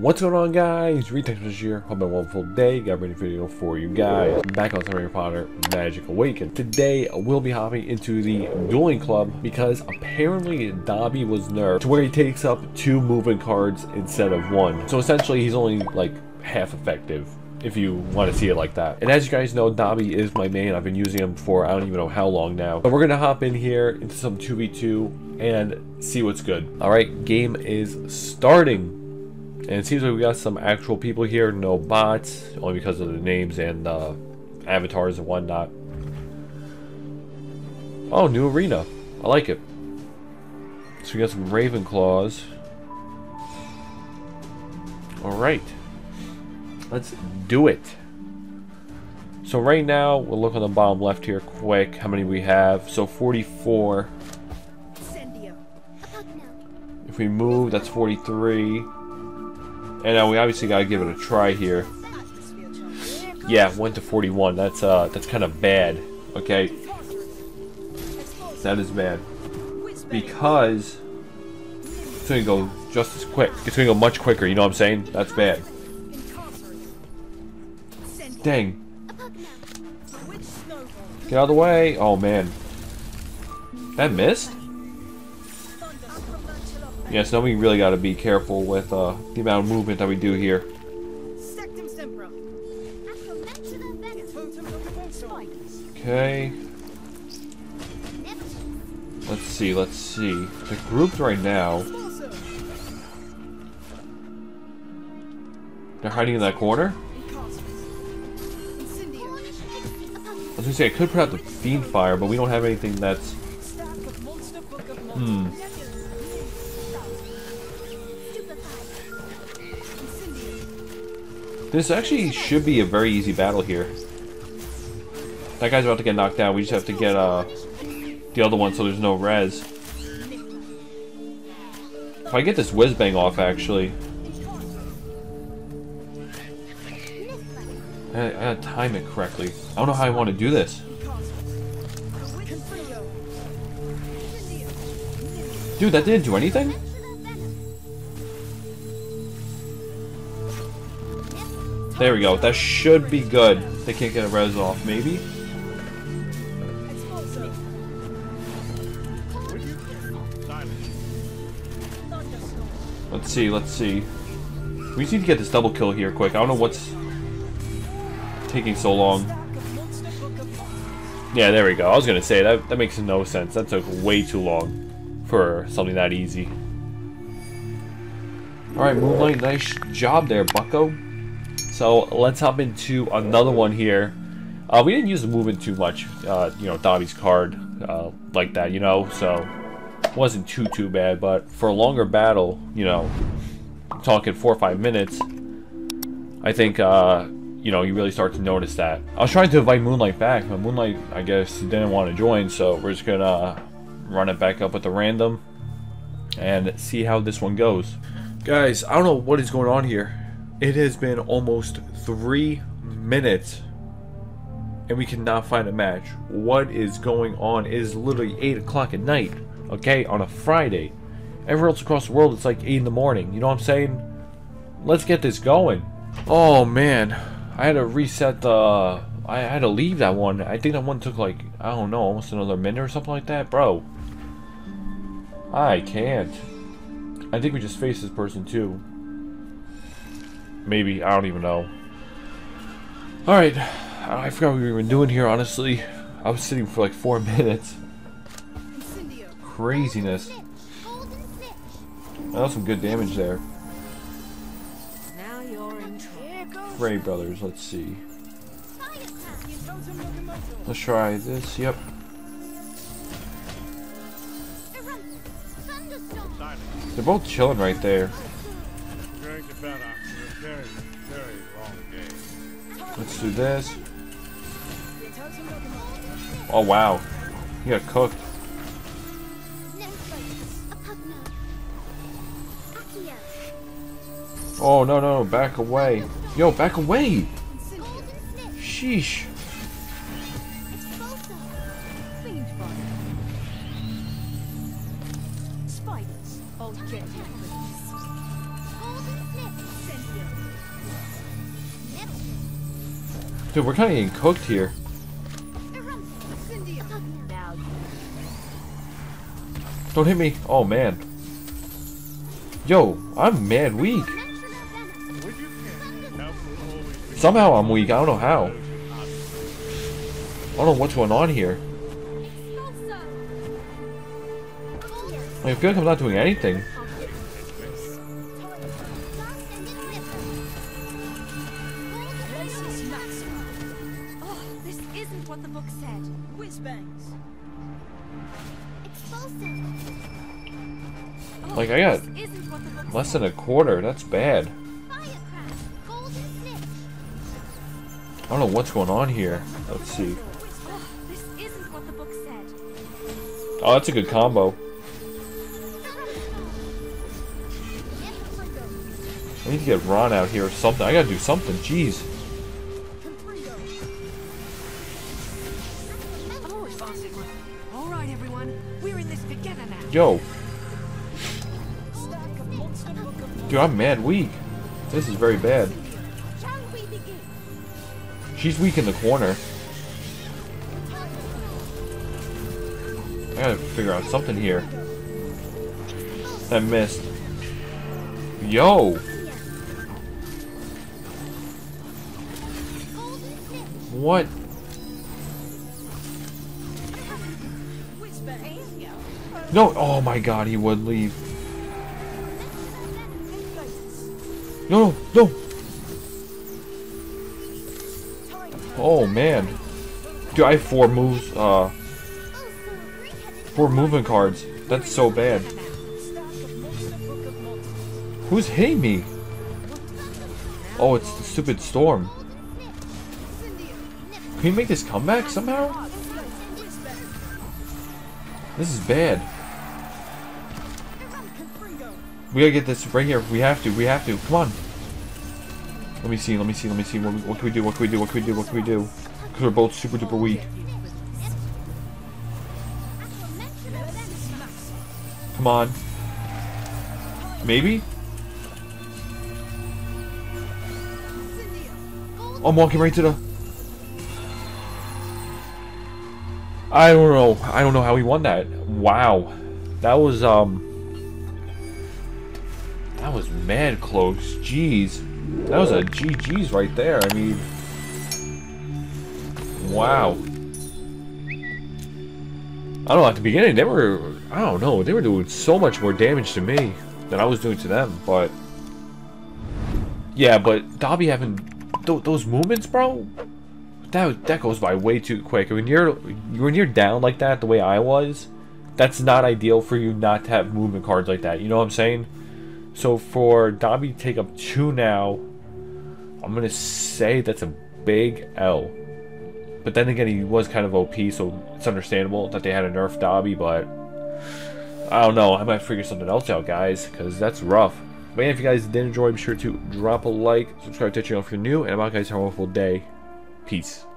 What's going on, guys? Retex here. Hope you had a wonderful day. Got a great video for you guys. Back on Harry Potter Magic Awakened. Today, we'll be hopping into the Dueling Club because apparently Dobby was nerfed to where he takes up 2 movement cards instead of 1. So essentially, he's only like half effective, if you want to see it like that. And as you guys know, Dobby is my main. I've been using him for I don't even know how long now. But we're going to hop in here into some 2v2 and see what's good. All right, game is starting. And it seems like we got some actual people here, no bots, only because of the names and avatars and whatnot. Oh, new arena. I like it. So we got some Ravenclaws. Alright. Let's do it. So right now, we'll look on the bottom left here quick. How many we have? So 44. If we move, that's 43. And now we obviously gotta give it a try here. Yeah, 1 to 41. That's kind of bad. Okay, that is bad because it's gonna go just as quick. It's gonna go much quicker. You know what I'm saying? That's bad. Dang! Get out of the way! Oh man, that missed. Yeah, so now we really got to be careful with the amount of movement that we do here. Okay. Let's see, let's see. The groups right now, they're hiding in that corner? I was going to say, I could put out the Fiend Fire, but we don't have anything that's... This actually should be a very easy battle here. That guy's about to get knocked down. We just have to get the other one so there's no res. If I get this whiz-bang off, actually. I gotta time it correctly. I don't know how I want to do this. Dude, that didn't do anything? There we go. That should be good. They can't get a res off, maybe? Let's see, let's see. We just need to get this double kill here quick. I don't know what's taking so long. Yeah, there we go. I was going to say, that makes no sense. That took way too long for something that easy. Alright, Moonlight, nice job there, bucko. So let's hop into another one here. We didn't use the movement too much, you know, Dobby's card like that, you know, so it wasn't too bad. But for a longer battle, you know, talking 4 or 5 minutes, I think, you know, you really start to notice that. I was trying to invite Moonlight back, but Moonlight, I guess, didn't want to join. So we're just going to run it back up with the random and see how this one goes. Guys, I don't know what is going on here. It has been almost 3 minutes and we cannot find a match. What is going on? It is literally 8 o'clock at night, okay, on a Friday. Everywhere else across the world, it's like 8 in the morning. You know what I'm saying? Let's get this going. Oh, man. I had to reset the... I had to leave that one. I think that one took like, I don't know, almost another minute or something like that. Bro. I can't. I think we just faced this person, too. Maybe, I don't even know. Alright, I forgot what we were doing here, honestly. I was sitting for like 4 minutes. Craziness. That was some good damage there. Ray Brothers, let's see. Let's try this, yep. They're both chilling right there. Let's do this. Oh wow, you got cooked. Oh no, no, back away. Yo, back away. Sheesh. Dude, we're kind of getting cooked here. Don't hit me. Oh, man. Yo, I'm mad weak. Somehow I'm weak. I don't know how. I don't know what's going on here. I feel like I'm not doing anything. Like, I got less than a quarter. That's bad. I don't know what's going on here. Let's see. Oh, that's a good combo. I need to get Ron out here or something. I gotta do something. Jeez. Yo. Dude, I'm mad weak. This is very bad. She's weak in the corner. I gotta figure out something here. I missed. Yo! What? No! Oh my god, he would leave. No, no, no! Oh man. Dude, I have four moves, four movement cards. That's so bad. Who's hitting me? Oh, it's the stupid storm. Can we make this comeback somehow? This is bad. We gotta get this right here. We have to. Come on. Let me see. What can we do? What can we do? Because we're both super duper weak. Come on. Maybe? I'm walking right to the... I don't know. I don't know how he won that. Wow. That was mad close. Jeez. That was a GG's right there. I mean... Wow. I don't know, at the beginning, they were... I don't know, they were doing so much more damage to me than I was doing to them, but... Yeah, but Dobby having... those movements, bro? That goes by way too quick. When you're down like that, the way I was, that's not ideal for you not to have movement cards like that. You know what I'm saying? So for Dobby to take up 2 now, I'm going to say that's a big L. But then again, he was kind of OP, so it's understandable that they had to nerf Dobby, but... I don't know. I might figure something else out, guys, because that's rough. But yeah, if you guys did enjoy, be sure to drop a like, subscribe to the channel if you're new, and I'm out, guys. Have a wonderful day. Peace.